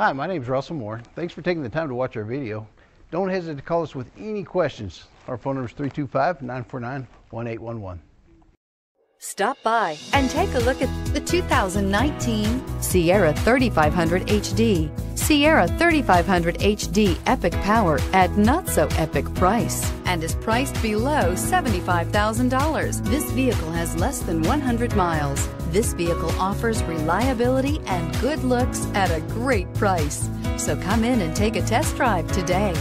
Hi, my name is Russell Moore. Thanks for taking the time to watch our video. Don't hesitate to call us with any questions. Our phone number is 325-949-1811. Stop by and take a look at the 2019 Sierra 3500 HD. Sierra 3500 HD epic power at not so epic price and is priced below $75,000. This vehicle has less than 100 miles. This vehicle offers reliability and good looks at a great price. So come in and take a test drive today.